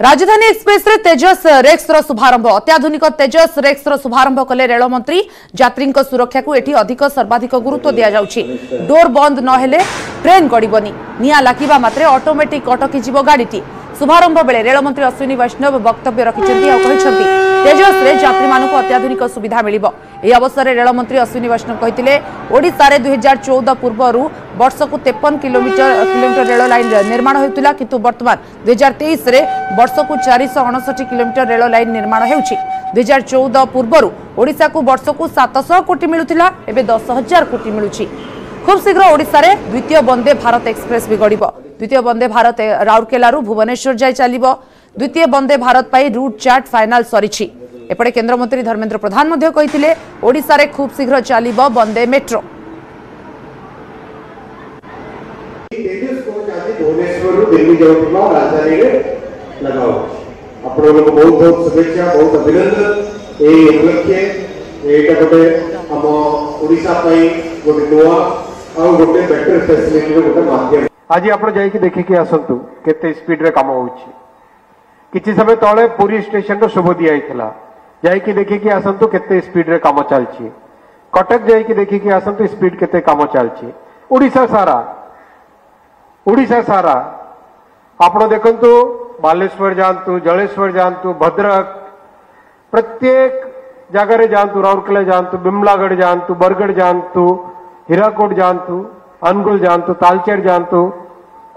राजधानी एक्सप्रेस रे तेजस रेक्स रो शुभारंभ अत्याधुनिक तेजस रेक्स रो शुभारंभ कले रेल मंत्री यात्री सुरक्षा को एठी अधिक सर्वाधिक गुरुत्व दिया जाउछि डोर बंद न हेले ट्रेन गड़ीबनी निया लाकिबा मात्रे ऑटोमेटिक अटकी जीव गाडीटी शुभारंभ बेले रेल मंत्री अश्विनी वैष्णव वक्तव्य रखिछन्ती और कहिछन्ती तेजस रे यात्री मानकु अत्याधुनिक सुविधा मिलिबो। एही अवसर रे रेल मंत्री अश्विनी वैष्णव कहिथिले ओडिसा रे 2014 पूर्वरु वर्षक 53 किलोमीटर रेल लाइन निर्माण होता किंतु वर्तमान 2023 रे वर्षक 459 किलोमीटर रेल लाइन निर्माण होउछि। 2014 पूर्वरु ओडिसा को वर्षक 700 कोटी मिलुतिला एबे 10000 कोटी मिलुछि। खूब शीघ्र ओडिसा रे द्वितीय वंदे भारत एक्सप्रेस भी गड़ब। द्वितीय वंदे भारत राउरकेलू भुवनेश्वर जाए चलिब। द्वितीय वंदे भारत पर रूट चार्ट फाइनाल सरी। एपटे केन्द्रमंत्री धर्मेन्द्र प्रधान ओडिसा रे खूब शीघ्र चलिब वंदे मेट्रो। आज आप देखिकी आसतु के स्पीड रे काम होची। समय तले पुरी स्टेशन रो शुभ दिया देखिकी आसतु के स्पीड रे काम चलची। कटक जाइकी देखिकी आसतु स्पीड के काम चलची। ओडिशा सारा आप देखंतु बालेश्वर जातु जलेश्वर जातु भद्रक प्रत्येक जगार जातु राउरकेला जातु बिमलागढ़ जातु बरगढ़ जातु हीराकुड जातु अंगुल जातु तालचेर जातु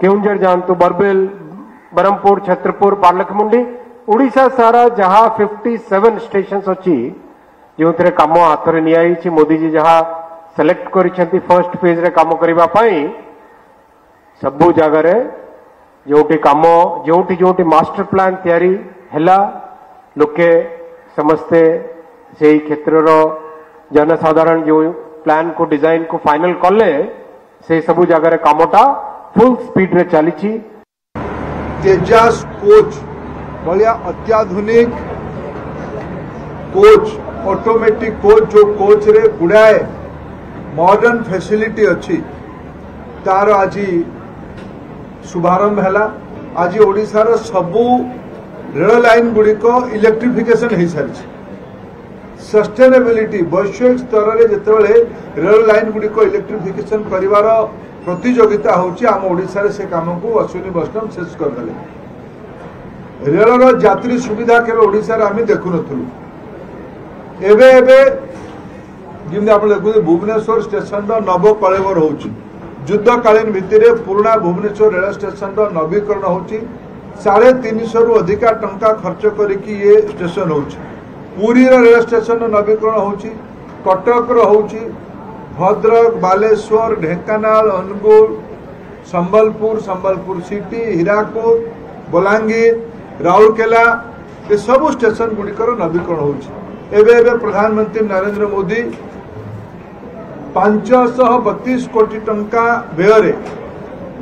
केओंझर जातु बरबिल बरमपुर छतरपुर पारलखमुंडी ओडिशा सारा जहां 57 स्टेशन अच्छी जो थे कम हाथ में नियाई मोदी जी जहां सेलेक्ट कर फर्स्ट फेज रे काम करने सबू जगार जोटी मास्टर प्लान तैयारी हैला लोके समस्ते से क्षेत्र जनसाधारण जो प्लान को डिजाइन को फाइनल कले से सबू जगार कामटा फुल स्पीड रे चली। तेजस कोच भलिया अत्याधुनिक कोच ऑटोमेटिक कोच जो कोच रे गुड़ाए मॉडर्न फैसिलिटी अच्छी तार आज शुभारंभ है। आज ओडिशार सबू रेल लाइन गुड़िक इलेक्ट्रिफिकेशन हो सारी। सस्टेनेबिलिटी वैश्विक स्तर में जितेबाला रेल लाइन गुड़िक इलेक्ट्रिफिकेशन करार प्रतिजोगिता होम ओडिशा से कम को अश्विनी वैष्णव शेष करदे। रेलर यात्री सुविधा केवल ओडिशा आम देखु एबे एबे जमी आप देखते भुवनेश्वर स्टेशन नव कलेवर हो युद्धकालीन भित्ति पुराणा भुवनेश्वर रेल स्टेशन नवीकरण हो 350 रु अधिका टंका खर्च करी ये स्टेशन हो। पुरी रेल स्टेशन नवीकरण होची, कटक होची, भद्रक बालेश्वर ढेंकानाल अनुगुल संबलपुर सिटी हीराकुद बलांगीर राउरकेला ये सब स्टेशन गुड़िकर नवीकरण होची। एबे एबे प्रधानमंत्री नरेंद्र मोदी 532 कोटी टंका व्यय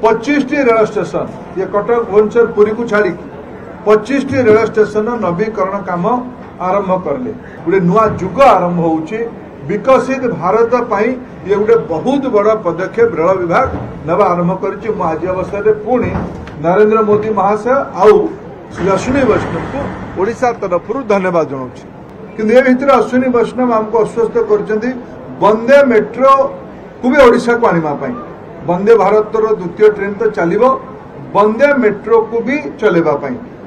25टी रेल स्टेशन ये कटक भुवनेश्वर पुरी को छाड़ी 25टी रेल स्टेशन नवीकरण काम आरंभ करले। गोटे नुआ युग आरंभ होउची विकसित भारत पाई ये गोटे बहुत बड़ा पदक्षेप रेल विभाग नवा आरंभ करिछि। मु आज अवसर रे पुणी नरेंद्र मोदी महाशय आउ श्री अश्विनी वैष्णव को ओडिशा तरफ धन्यवाद जनाउछि। किंतु ये भितर अश्विनी वैष्णव हमको आश्वस्त करछन्ती वंदे मेट्रो को भी ओडिशा को आनिबा पाई। वंदे भारत द्वितीय ट्रेन तो चलिबो, वंदे मेट्रो को भी चलेबा पाई।